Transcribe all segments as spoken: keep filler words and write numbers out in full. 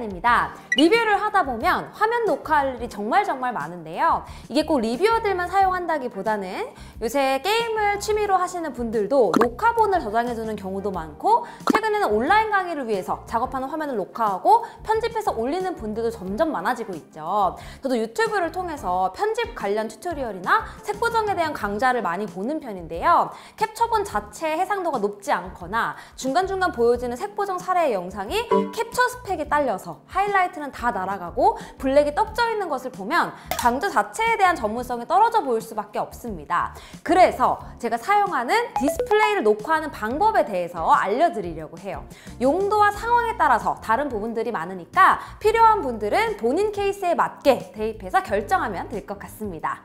시간입니다. 리뷰를 하다 보면 화면 녹화를 정말 정말 많은데요. 이게 꼭 리뷰어들만 사용한다기보다는 요새 게임을 취미로 하시는 분들도 녹화본을 저장해주는 경우도 많고, 최근에는 온라인 강의를 위해서 작업하는 화면을 녹화하고 편집해서 올리는 분들도 점점 많아지고 있죠. 저도 유튜브를 통해서 편집 관련 튜토리얼이나 색보정에 대한 강좌를 많이 보는 편인데요. 캡처본 자체의 해상도가 높지 않거나 중간중간 보여지는 색보정 사례의 영상이 캡처 스펙에 딸려서 하이라이트는 다 날아가고 블랙이 떡져 있는 것을 보면 강좌 자체에 대한 전문성이 떨어져 보일 수밖에 없습니다. 그래서 제가 사용하는 디스플레이를 녹화하는 방법에 대해서 알려드리려고 해요. 용도와 상황에 따라서 다른 부분들이 많으니까 필요한 분들은 본인 케이스에 맞게 대입해서 결정하면 될 것 같습니다.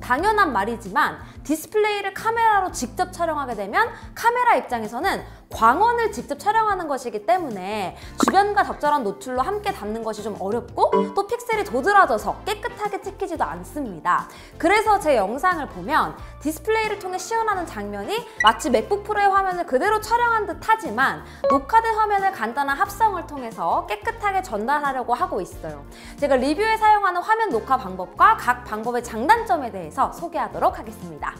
당연한 말이지만 디스플레이를 카메라로 직접 촬영하게 되면 카메라 입장에서는 광원을 직접 촬영하는 것이기 때문에 주변과 적절한 노출로 함께 담는 것이 좀 어렵고, 또 픽셀이 도드라져서 깨끗하게 찍히지도 않습니다. 그래서 제 영상을 보면 디스플레이를 통해 시연하는 장면이 마치 맥북 프로의 화면을 그대로 촬영한 듯 하지만 녹화된 화면을 간단한 합성을 통해서 깨끗하게 전달하려고 하고 있어요. 제가 리뷰에 사용하는 화면 녹화 방법과 각 방법의 장단점에 대해서 소개하도록 하겠습니다.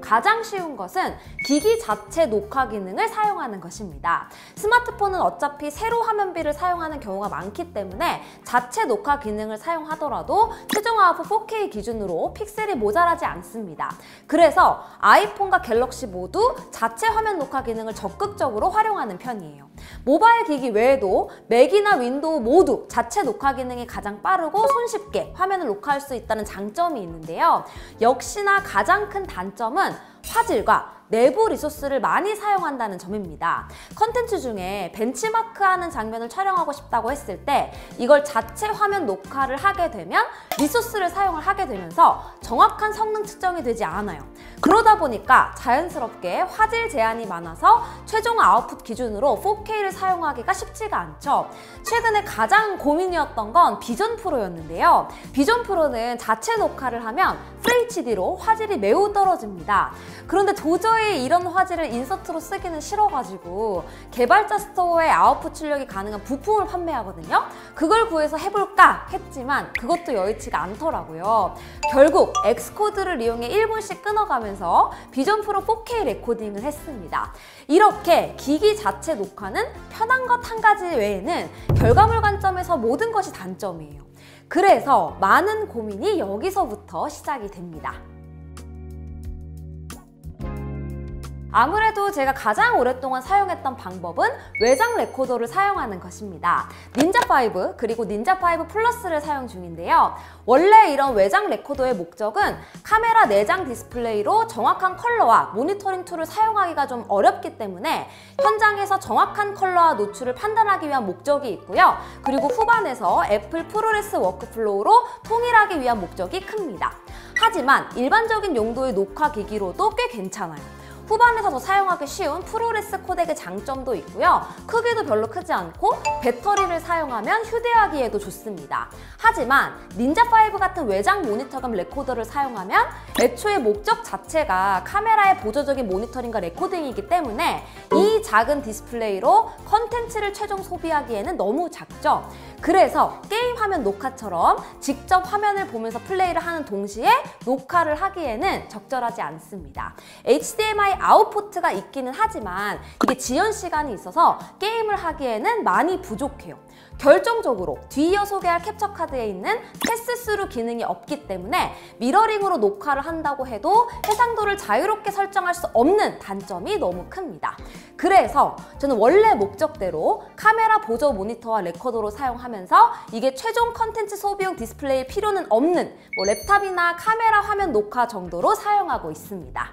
가장 쉬운 것은 기기 자체 녹화 기능을 사용하는 것입니다. 스마트폰은 어차피 세로 화면비를 사용하는 경우가 많기 때문에 자체 녹화 기능을 사용하더라도 최종 화幅 포케이 기준으로 픽셀이 모자라지 않습니다. 그래서 아이폰과 갤럭시 모두 자체 화면 녹화 기능을 적극적으로 활용하는 편이에요. 모바일 기기 외에도 맥이나 윈도우 모두 자체 녹화 기능이 가장 빠르고 손쉽게 화면을 녹화할 수 있다는 장점이 있는데요. 역시나 가장 큰 단점은 화질과 내부 리소스를 많이 사용한다는 점입니다. 컨텐츠 중에 벤치마크하는 장면을 촬영하고 싶다고 했을 때 이걸 자체 화면 녹화를 하게 되면 리소스를 사용을 하게 되면서 정확한 성능 측정이 되지 않아요. 그러다 보니까 자연스럽게 화질 제한이 많아서 최종 아웃풋 기준으로 포케이를 사용하기가 쉽지가 않죠. 최근에 가장 고민이었던 건 비전 프로였는데요. 비전 프로는 자체 녹화를 하면 에프에이치디로 화질이 매우 떨어집니다. 그런데 도저히 이런 화질을 인서트로 쓰기는 싫어가지고 개발자 스토어에 아웃풋 출력이 가능한 부품을 판매하거든요. 그걸 구해서 해볼까 했지만 그것도 여의치가 않더라고요. 결국 엑스코드를 이용해 일 분씩 끊어가면서 비전 프로 포케이 레코딩을 했습니다. 이렇게 기기 자체 녹화는 편한 것 한 가지 외에는 결과물 관점에서 모든 것이 단점이에요. 그래서 많은 고민이 여기서부터 시작이 됩니다. 아무래도 제가 가장 오랫동안 사용했던 방법은 외장 레코더를 사용하는 것입니다. 닌자 파이브 그리고 닌자 파이브 플러스를 사용 중인데요. 원래 이런 외장 레코더의 목적은 카메라 내장 디스플레이로 정확한 컬러와 모니터링 툴을 사용하기가 좀 어렵기 때문에 현장에서 정확한 컬러와 노출을 판단하기 위한 목적이 있고요. 그리고 후반에서 애플 프로레스 워크플로우로 통일하기 위한 목적이 큽니다. 하지만 일반적인 용도의 녹화 기기로도 꽤 괜찮아요. 후반에서 더 사용하기 쉬운 프로레스 코덱의 장점도 있고요. 크기도 별로 크지 않고 배터리를 사용하면 휴대하기에도 좋습니다. 하지만 닌자 파이브 같은 외장 모니터감 레코더를 사용하면 애초에 목적 자체가 카메라의 보조적인 모니터링과 레코딩이기 때문에 이 작은 디스플레이로 컨텐츠를 최종 소비하기에는 너무 작죠. 그래서 게임 화면 녹화처럼 직접 화면을 보면서 플레이를 하는 동시에 녹화를 하기에는 적절하지 않습니다. 에이치디엠아이 아웃포트가 있기는 하지만 이게 지연 시간이 있어서 게임을 하기에는 많이 부족해요. 결정적으로 뒤이어 소개할 캡처 카드에 있는 패스스루 기능이 없기 때문에 미러링으로 녹화를 한다고 해도 해상도를 자유롭게 설정할 수 없는 단점이 너무 큽니다. 그래서 저는 원래 목적대로 카메라 보조 모니터와 레코더로 사용하면서 이게 최종 컨텐츠 소비용 디스플레이일 필요는 없는 뭐 랩탑이나 카메라 화면 녹화 정도로 사용하고 있습니다.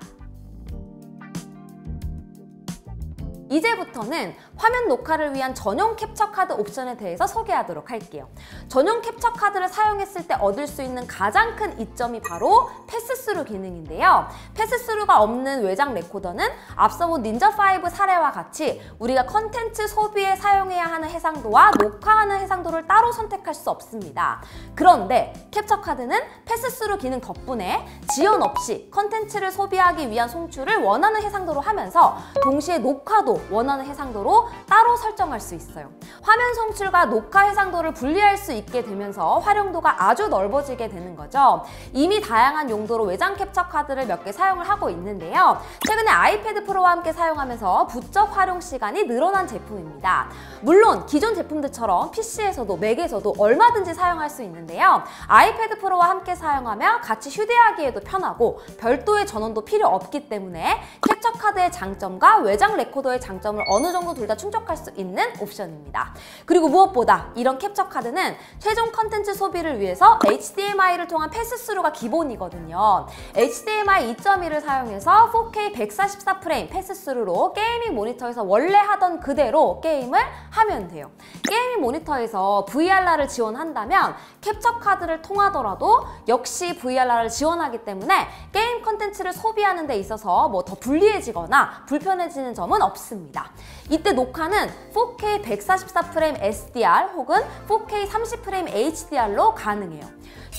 이제부터는 화면 녹화를 위한 전용 캡처 카드 옵션에 대해서 소개하도록 할게요. 전용 캡처 카드를 사용했을 때 얻을 수 있는 가장 큰 이점이 바로 패스스루 기능인데요. 패스스루가 없는 외장 레코더는 앞서 본 닌자 파이브 사례와 같이 우리가 컨텐츠 소비에 사용해야 하는 해상도와 녹화하는 해상도를 따로 선택할 수 없습니다. 그런데 캡처 카드는 패스스루 기능 덕분에 지연 없이 컨텐츠를 소비하기 위한 송출을 원하는 해상도로 하면서 동시에 녹화도 원하는 해상도로 따로 설정할 수 있어요. 화면 송출과 녹화 해상도를 분리할 수 있게 되면서 활용도가 아주 넓어지게 되는 거죠. 이미 다양한 용도로 외장 캡처 카드를 몇 개 사용을 하고 있는데요. 최근에 아이패드 프로와 함께 사용하면서 부쩍 활용 시간이 늘어난 제품입니다. 물론 기존 제품들처럼 피씨에서도 맥에서도 얼마든지 사용할 수 있는데요. 아이패드 프로와 함께 사용하며 같이 휴대하기에도 편하고 별도의 전원도 필요 없기 때문에 캡처 카드의 장점과 외장 레코더의 장점을 어느 정도 둘 다 충족할 수 있는 옵션입니다. 그리고 무엇보다 이런 캡처 카드는 최종 컨텐츠 소비를 위해서 에이치디엠아이를 통한 패스스루가 기본이거든요. 에이치디엠아이 이 점 일을 사용해서 포케이 백사십사 프레임 패스스루로 게이밍 모니터에서 원래 하던 그대로 게임을 하면 돼요. 게이밍 모니터에서 브이알알을 지원한다면 캡처 카드를 통하더라도 역시 브이알알을 지원하기 때문에 게임 컨텐츠를 소비하는 데 있어서 뭐 더 불리해지거나 불편해지는 점은 없습니다. 이때 녹화는 포케이 백사십사 프레임 에스디알 혹은 포케이 삼십 프레임 에이치디알로 가능해요.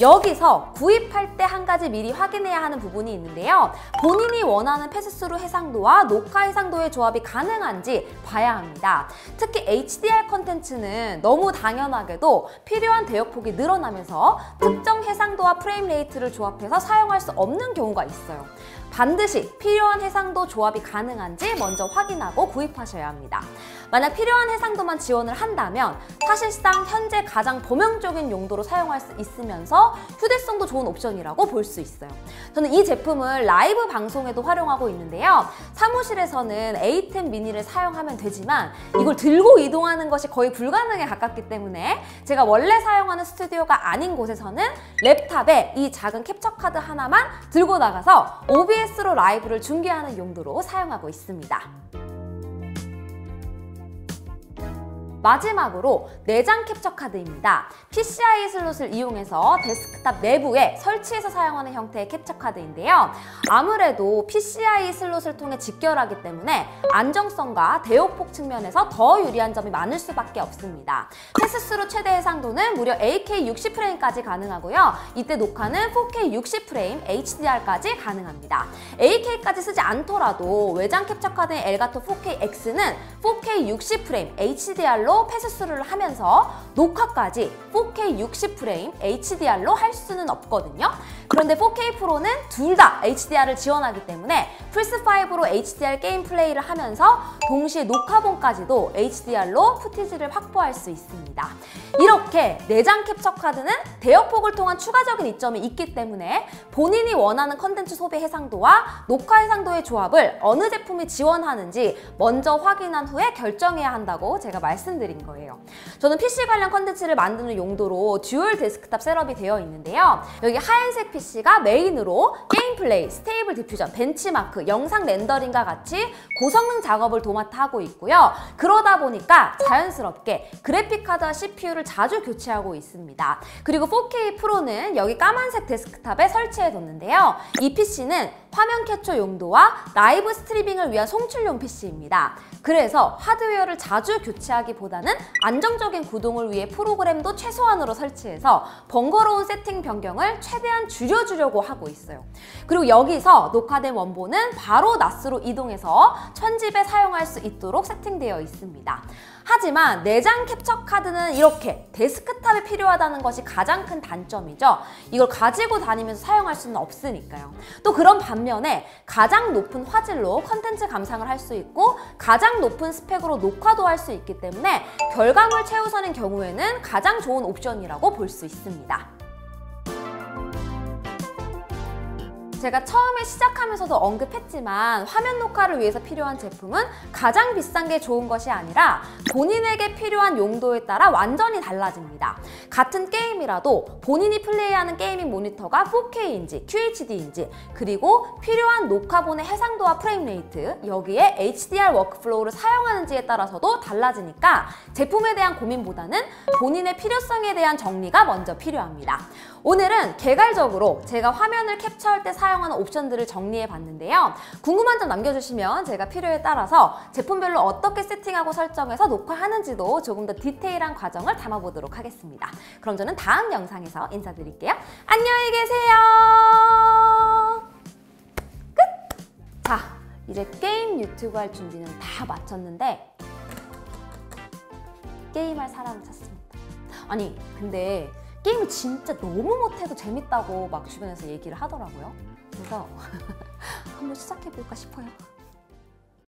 여기서 구입할 때 한 가지 미리 확인해야 하는 부분이 있는데요. 본인이 원하는 패스스루 해상도와 녹화 해상도의 조합이 가능한지 봐야 합니다. 특히 에이치디알 컨텐츠는 너무 당연하게도 필요한 대역폭이 늘어나면서 특정 해상도와 프레임 레이트를 조합해서 사용할 수 없는 경우가 있어요. 반드시 필요한 해상도 조합이 가능한지 먼저 확인하고 구입하셔야 합니다. 만약 필요한 해상도만 지원을 한다면 사실상 현재 가장 범용적인 용도로 사용할 수 있으면서 휴대성도 좋은 옵션이라고 볼 수 있어요. 저는 이 제품을 라이브 방송에도 활용하고 있는데요. 사무실에서는 에이텐 미니를 사용하면 되지만 이걸 들고 이동하는 것이 거의 불가능에 가깝기 때문에 제가 원래 사용하는 스튜디오가 아닌 곳에서는 랩탑에 이 작은 캡처 카드 하나만 들고 나가서 오비에스 오비에스로 라이브를 중계하는 용도로 사용하고 있습니다. 마지막으로 내장 캡처 카드입니다. 피씨아이 슬롯을 이용해서 데스크탑 내부에 설치해서 사용하는 형태의 캡처 카드인데요. 아무래도 피씨아이 슬롯을 통해 직결하기 때문에 안정성과 대역폭 측면에서 더 유리한 점이 많을 수밖에 없습니다. 패스스루 최대 해상도는 무려 에이케이 육십 프레임까지 가능하고요. 이때 녹화는 포케이 육십 프레임 에이치디알까지 가능합니다. 에이케이까지 쓰지 않더라도 외장 캡처 카드인 엘가토 포케이 엑스는 포케이 육십 프레임 에이치디알로 패스스루를 하면서 녹화까지 포케이 육십 프레임 에이치디알로 할 수는 없거든요. 그런데 포케이 프로는 둘 다 에이치디알을 지원하기 때문에 플스 파이브로 에이치디알 게임 플레이를 하면서 동시에 녹화본까지도 에이치디알로 푸티지를 확보할 수 있습니다. 이렇게 내장 캡처 카드는 대역폭을 통한 추가적인 이점이 있기 때문에 본인이 원하는 컨텐츠 소비 해상도와 녹화 해상도의 조합을 어느 제품이 지원하는지 먼저 확인한 후에 결정해야 한다고 제가 말씀드린 거예요. 저는 피씨 관련 컨텐츠를 만드는 용도로 듀얼 데스크탑 셋업이 되어 있는데요. 여기 하얀색 피씨가 메인으로 게임 플레이, 스테이블 디퓨전, 벤치마크, 영상 렌더링과 같이 고성능 작업을 도맡아 하고 있고요. 그러다 보니까 자연스럽게 그래픽카드와 씨피유를 자주 교체하고 있습니다. 그리고 포케이 프로는 여기 까만색 데스크탑에 설치해뒀는데요. 이 피씨는 화면 캡처 용도와 라이브 스트리밍을 위한 송출용 피씨입니다. 그래서 하드웨어를 자주 교체하기보다는 안정적인 구동을 위해 프로그램도 최소한으로 설치해서 번거로운 세팅 변경을 최대한 줄여주려고 하고 있어요. 그리고 여기서 녹화된 원본은 바로 나스로 이동해서 편집에 사용할 수 있도록 세팅되어 있습니다. 하지만 내장 캡처 카드는 이렇게 데스크탑에 필요하다는 것이 가장 큰 단점이죠. 이걸 가지고 다니면서 사용할 수는 없으니까요. 또 그런 반면에 가장 높은 화질로 컨텐츠 감상을 할 수 있고 가장 높은 스펙으로 녹화도 할 수 있기 때문에 결과물 최우선인 경우에는 가장 좋은 옵션이라고 볼 수 있습니다. 제가 처음에 시작하면서도 언급했지만 화면 녹화를 위해서 필요한 제품은 가장 비싼 게 좋은 것이 아니라 본인에게 필요한 용도에 따라 완전히 달라집니다. 같은 게임이라도 본인이 플레이하는 게이밍 모니터가 포케이인지 큐에이치디인지, 그리고 필요한 녹화본의 해상도와 프레임 레이트, 여기에 에이치디알 워크플로우를 사용하는지에 따라서도 달라지니까 제품에 대한 고민보다는 본인의 필요성에 대한 정리가 먼저 필요합니다. 오늘은 개괄적으로 제가 화면을 캡처할 때 사용하는 옵션들을 정리해봤는데요. 궁금한 점 남겨주시면 제가 필요에 따라서 제품별로 어떻게 세팅하고 설정해서 녹화하는지도 조금 더 디테일한 과정을 담아보도록 하겠습니다. 그럼 저는 다음 영상에서 인사드릴게요. 안녕히 계세요. 끝! 자, 이제 게임 유튜브 할 준비는 다 마쳤는데 게임할 사람을 찾습니다. 아니, 근데 게임을 진짜 너무 못해도 재밌다고 막 주변에서 얘기를 하더라고요. 그래서 한번 시작해볼까 싶어요.